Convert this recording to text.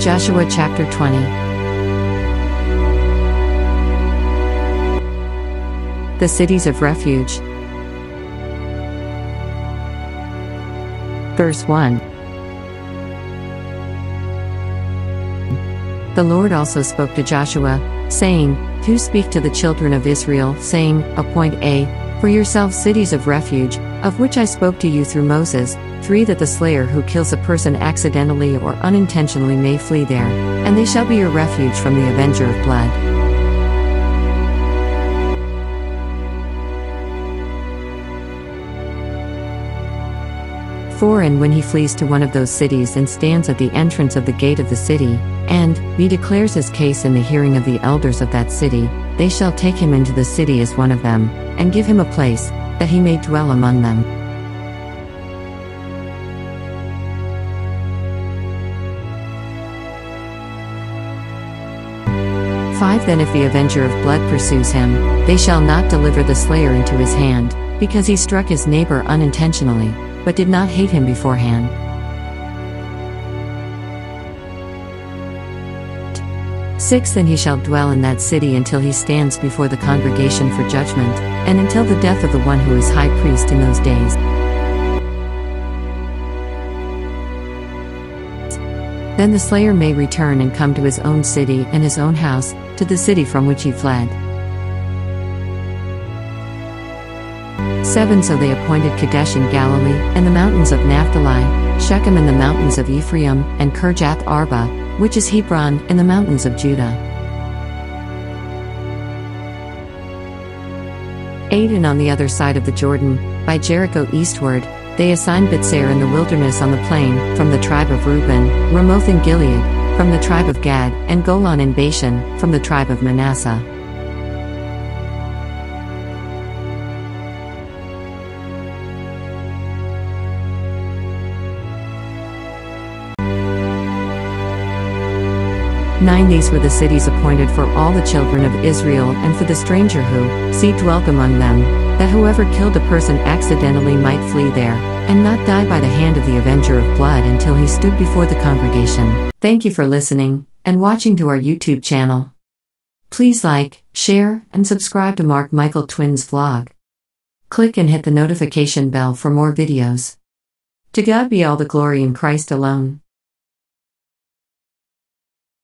Joshua chapter 20. The cities of refuge. Verse 1. The Lord also spoke to Joshua, saying, "To speak to the children of Israel, saying, Appoint for yourselves cities of refuge, of which I spoke to you through Moses, 3 that the slayer who kills a person accidentally or unintentionally may flee there, and they shall be your refuge from the avenger of blood." For and when he flees to one of those cities and stands at the entrance of the gate of the city, and he declares his case in the hearing of the elders of that city, they shall take him into the city as one of them, and give him a place, that he may dwell among them. Verse 5. Then if the avenger of blood pursues him, they shall not deliver the slayer into his hand, because he struck his neighbor unintentionally, but did not hate him beforehand. Verse 6. Then he shall dwell in that city until he stands before the congregation for judgment, and until the death of the one who is high priest in those days. Then the slayer may return and come to his own city and his own house, to the city from which he fled. 7. So they appointed Kadesh in Galilee, and the mountains of Naphtali, Shechem in the mountains of Ephraim, and Kirjath Arba, which is Hebron, in the mountains of Judah. 8. And on the other side of the Jordan, by Jericho eastward, they assigned Bezer in the wilderness on the plain, from the tribe of Reuben, Ramoth in Gilead, from the tribe of Gad, and Golan in Bashan, from the tribe of Manasseh. 9. These were the cities appointed for all the children of Israel and for the stranger who, dwelt among them, that whoever killed a person accidentally might flee there, and not die by the hand of the avenger of blood until he stood before the congregation. Thank you for listening, and watching to our YouTube channel. Please like, share, and subscribe to Mark Michael Twins Vlog. Click and hit the notification bell for more videos. To God be all the glory in Christ alone.